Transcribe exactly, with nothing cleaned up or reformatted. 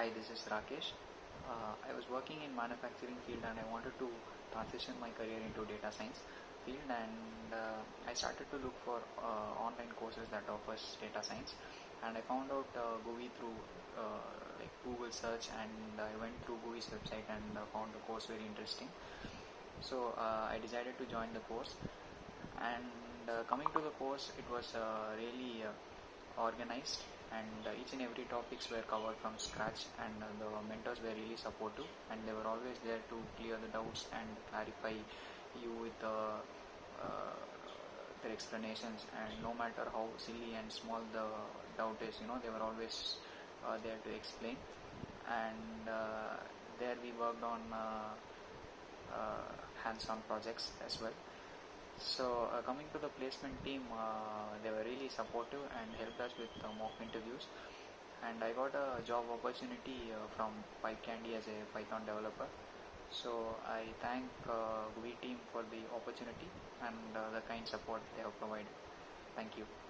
Hi, this is Rakesh. Uh, I was working in manufacturing field and I wanted to transition my career into data science field, and uh, I started to look for uh, online courses that offers data science, and I found out uh, GUVI through uh, like Google search, and I went through GUVI's website and uh, found the course very interesting. So uh, I decided to join the course, and uh, coming to the course, it was uh, really uh, organized, and uh, each and every topics were covered from scratch, and uh, the mentors were really supportive, and they were always there to clear the doubts and clarify you with uh, uh, their explanations, and no matter how silly and small the doubt is, you know, they were always uh, there to explain. And uh, there we worked on uh, uh, hands-on projects as well. So uh, coming to the placement team, uh, they were really supportive and helped us with uh, mock interviews, and I got a job opportunity uh, from PipeCandy as a Python developer. So I thank uh, GUVI team for the opportunity and uh, the kind support they have provided. Thank you.